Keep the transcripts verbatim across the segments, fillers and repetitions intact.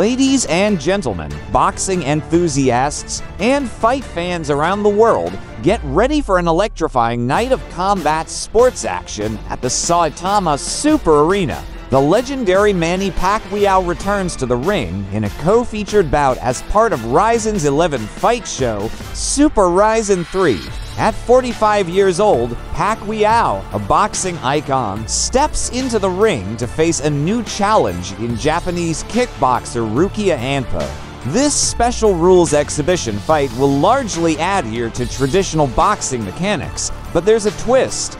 Ladies and gentlemen, boxing enthusiasts, and fight fans around the world, get ready for an electrifying night of combat sports action at the Saitama Super Arena. The legendary Manny Pacquiao returns to the ring in a co-featured bout as part of Rizin's eleventh fight show, Super RIZIN three. At forty-five years old, Pacquiao, a boxing icon, steps into the ring to face a new challenge in Japanese kickboxer Rukiya Anpo. This special rules exhibition fight will largely adhere to traditional boxing mechanics, but there's a twist.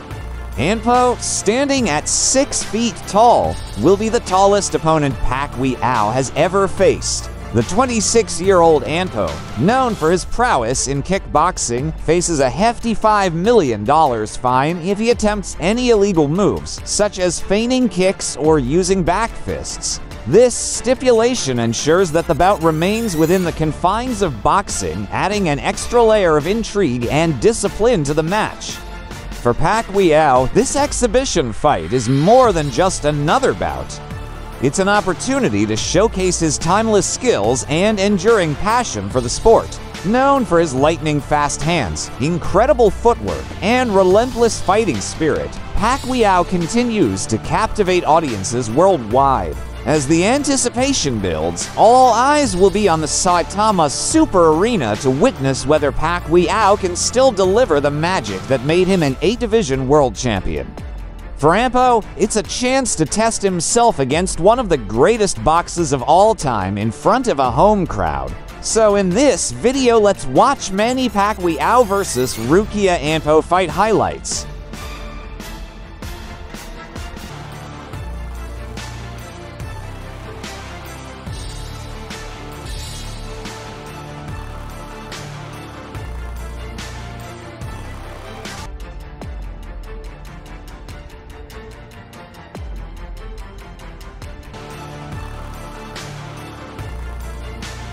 Anpo, standing at six feet tall, will be the tallest opponent Pacquiao has ever faced. The twenty-six-year-old Anpo, known for his prowess in kickboxing, faces a hefty five million dollars fine if he attempts any illegal moves, such as feigning kicks or using back fists. This stipulation ensures that the bout remains within the confines of boxing, adding an extra layer of intrigue and discipline to the match. For Pacquiao, this exhibition fight is more than just another bout. It's an opportunity to showcase his timeless skills and enduring passion for the sport. Known for his lightning-fast hands, incredible footwork, and relentless fighting spirit, Pacquiao continues to captivate audiences worldwide. As the anticipation builds, all eyes will be on the Saitama Super Arena to witness whether Pacquiao can still deliver the magic that made him an eight-division world champion. For Anpo, it's a chance to test himself against one of the greatest boxers of all time in front of a home crowd. So in this video, let's watch Manny Pacquiao versus Rukiya Anpo fight highlights.